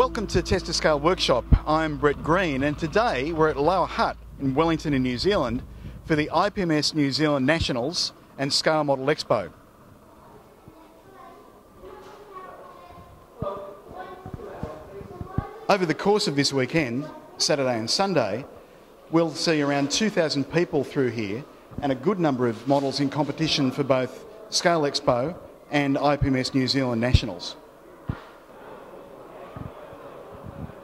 Welcome to Testor's Scale Workshop. I'm Brett Green, and today we're at Lower Hutt in Wellington in New Zealand for the IPMS New Zealand Nationals and Scale Model Expo. Over the course of this weekend, Saturday and Sunday, we'll see around 2,000 people through here and a good number of models in competition for both Scale Expo and IPMS New Zealand Nationals.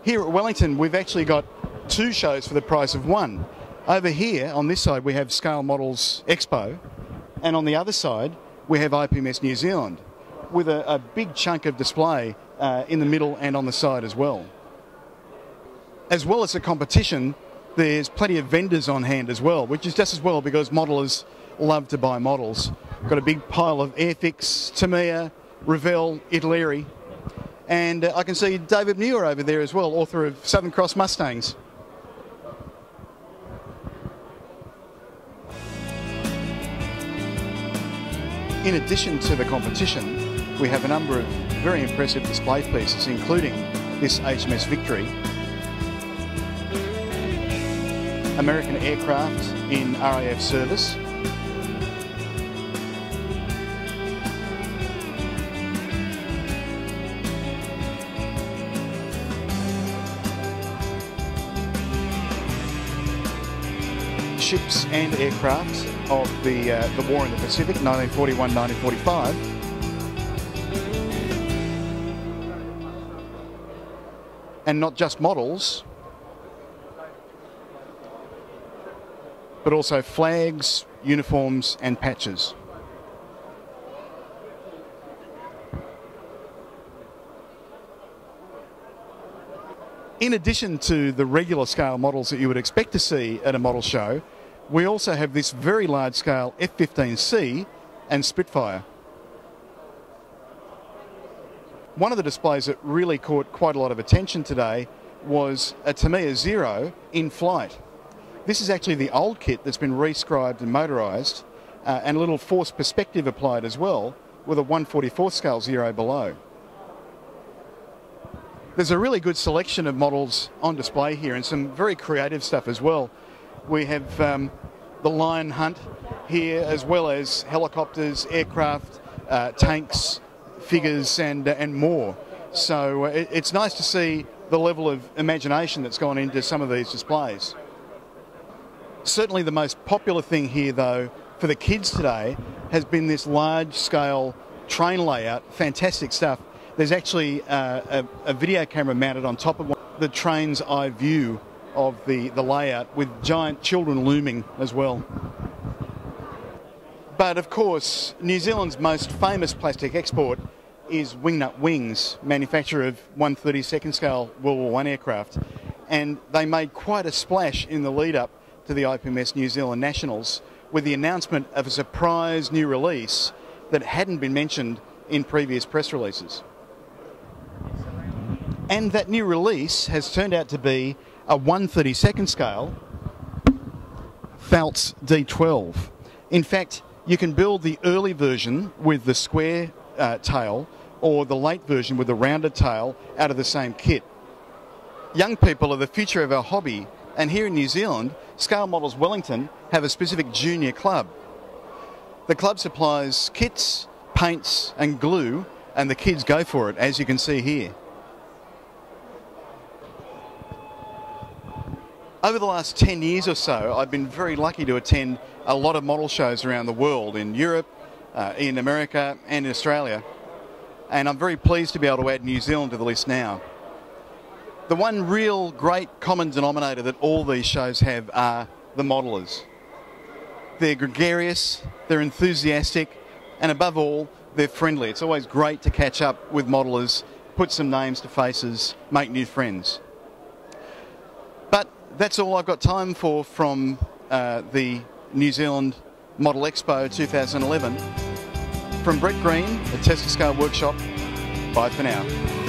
Here at Wellington, we've actually got two shows for the price of one. Over here, on this side, we have Scale Models Expo, and on the other side, we have IPMS New Zealand, with a big chunk of display in the middle and on the side as well. As well as the competition, there's plenty of vendors on hand as well, which is just as well because modelers love to buy models. Got a big pile of Airfix, Tamiya, Revell, Italeri, and I can see David Newer over there as well, author of Southern Cross Mustangs. In addition to the competition, we have a number of very impressive display pieces, including this HMS Victory, American aircraft in RAF service, ships and aircraft of the War in the Pacific, 1941-1945. And not just models, but also flags, uniforms and patches. In addition to the regular scale models that you would expect to see at a model show, we also have this very large-scale F-15C and Spitfire. One of the displays that really caught quite a lot of attention today was a Tamiya Zero in flight. This is actually the old kit that's been rescribed and motorised, and a little forced perspective applied as well, with a 1/44 scale Zero below. There's a really good selection of models on display here, and some very creative stuff as well. We have the lion hunt here, as well as helicopters, aircraft, tanks, figures and more. So it's nice to see the level of imagination that's gone into some of these displays. Certainly the most popular thing here though for the kids today has been this large scale train layout. Fantastic stuff. There's actually a video camera mounted on top of one, the train's eye view of the layout, with giant children looming as well. But of course, New Zealand's most famous plastic export is Wingnut Wings, manufacturer of 1/32 scale World War I aircraft, and they made quite a splash in the lead up to the IPMS New Zealand Nationals with the announcement of a surprise new release that hadn't been mentioned in previous press releases. And that new release has turned out to be a 1/32 scale Fokker D12. In fact, you can build the early version with the square tail, or the late version with the rounded tail, out of the same kit. Young people are the future of our hobby, and here in New Zealand, Scale Models Wellington have a specific junior club. The club supplies kits, paints and glue, and the kids go for it, as you can see here. Over the last 10 years or so, I've been very lucky to attend a lot of model shows around the world, in Europe, in America and in Australia, and I'm very pleased to be able to add New Zealand to the list now. The one real great common denominator that all these shows have are the modelers. They're gregarious, they're enthusiastic, and above all, they're friendly. It's always great to catch up with modelers, put some names to faces, make new friends. But that's all I've got time for from the New Zealand Model Expo 2011. From Brett Green at Testor's Scale Workshop, bye for now.